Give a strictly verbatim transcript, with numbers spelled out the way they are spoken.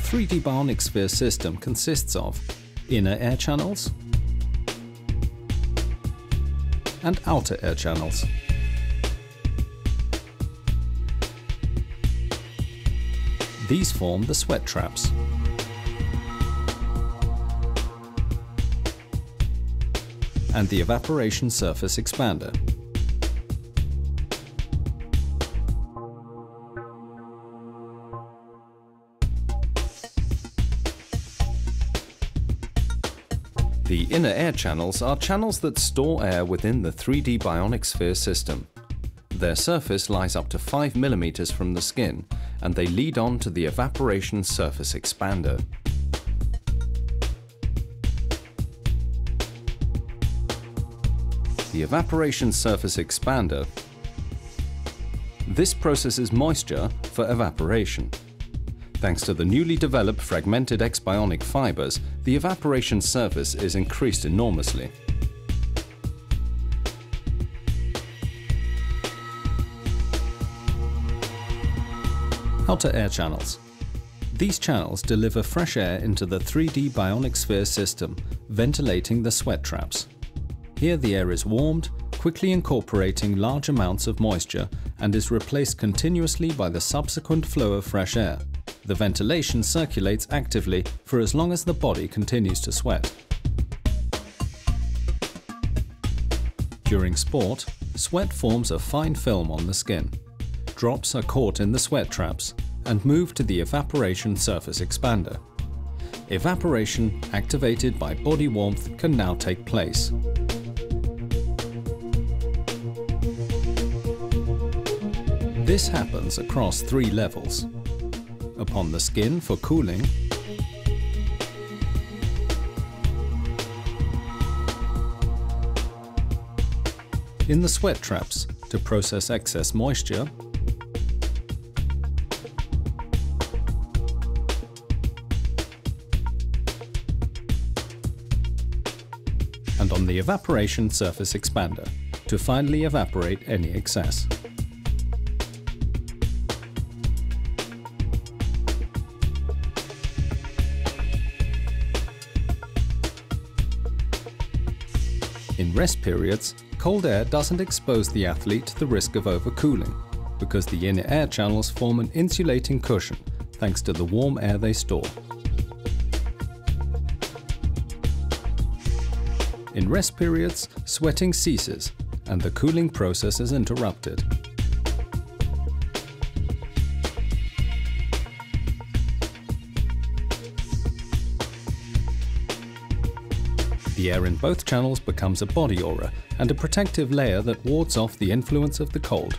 three D BionicSphere system consists of inner air channels and outer air channels. These form the sweat traps. And the evaporation surface expander. The inner air channels are channels that store air within the three D BionicSphere system. Their surface lies up to five millimeters from the skin, and they lead on to the evaporation surface expander. The evaporation surface expander. This processes moisture for evaporation. Thanks to the newly developed fragmented X-bionic fibers, the evaporation surface is increased enormously. Outer air channels. These channels deliver fresh air into the three D BionicSphere system, ventilating the sweat traps. Here the air is warmed, quickly incorporating large amounts of moisture, and is replaced continuously by the subsequent flow of fresh air. The ventilation circulates actively for as long as the body continues to sweat. During sport, sweat forms a fine film on the skin. Drops are caught in the sweat traps and move to the evaporation surface expander. Evaporation, activated by body warmth, can now take place. This happens across three levels. Upon the skin for cooling, in the sweat traps to process excess moisture, and on the evaporation surface expander to finally evaporate any excess. In rest periods, cold air doesn't expose the athlete to the risk of overcooling, because the inner air channels form an insulating cushion, thanks to the warm air they store. In rest periods, sweating ceases, and the cooling process is interrupted. The air in both channels becomes a body aura and a protective layer that wards off the influence of the cold.